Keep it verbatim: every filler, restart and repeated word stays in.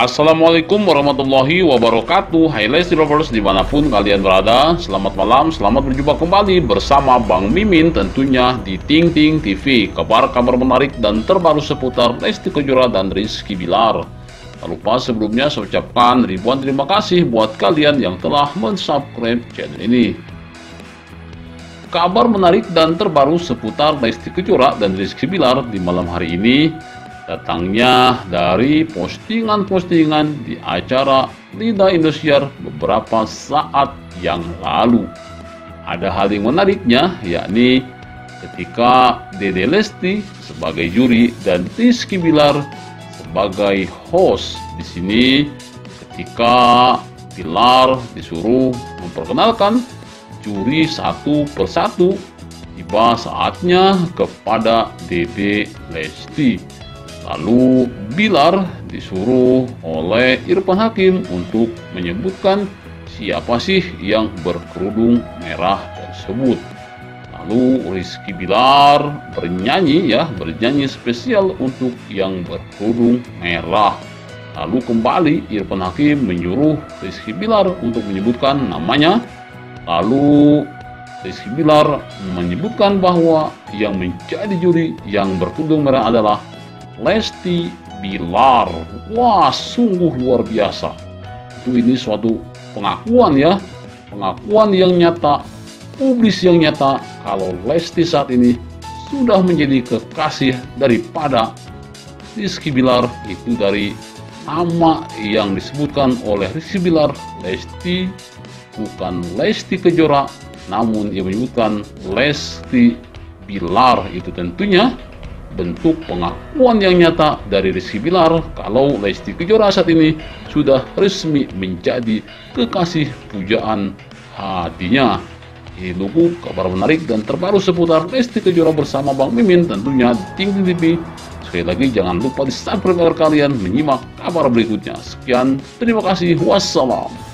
Assalamualaikum warahmatullahi wabarakatuh. Hai Lesti Lovers dimanapun kalian berada, selamat malam, selamat berjumpa kembali bersama Bang Mimin tentunya di Tingting T V. Kabar-kabar menarik dan terbaru seputar Lesti Kejora dan Rizky Billar. Tak lupa sebelumnya saya ucapkan ribuan terima kasih buat kalian yang telah mensubscribe channel ini. Kabar menarik dan terbaru seputar Lesti Kejora dan Rizky Billar di malam hari ini datangnya dari postingan-postingan di acara LIDA Indosiar beberapa saat yang lalu. Ada hal yang menariknya, yakni ketika Dede Lesti sebagai juri dan Rizky Billar sebagai host. Di sini ketika Billar disuruh memperkenalkan juri satu persatu, tiba saatnya kepada Dede Lesti. Lalu Billar disuruh oleh Irfan Hakim untuk menyebutkan siapa sih yang berkerudung merah tersebut. Lalu Rizky Billar bernyanyi ya, bernyanyi spesial untuk yang berkerudung merah. Lalu kembali Irfan Hakim menyuruh Rizky Billar untuk menyebutkan namanya. Lalu Rizky Billar menyebutkan bahwa yang menjadi juri yang berkerudung merah adalah Lesti Billar. Wah, sungguh luar biasa. Itu ini suatu pengakuan ya, pengakuan yang nyata, publis yang nyata kalau Lesti saat ini sudah menjadi kekasih daripada Rizky Billar. Itu dari nama yang disebutkan oleh Rizky Billar, Lesti, bukan Lesti Kejora, namun ia menyebutkan Lesti Billar. Itu tentunya bentuk pengakuan yang nyata dari Rizky Billar kalau Lesti Kejora saat ini sudah resmi menjadi kekasih pujaan hatinya. Ini dulu kabar menarik dan terbaru seputar Lesti Kejora bersama Bang Mimin tentunya Tingting T V. Sekali lagi jangan lupa di subscribe agar kalian menyimak kabar berikutnya. Sekian, terima kasih, wassalam.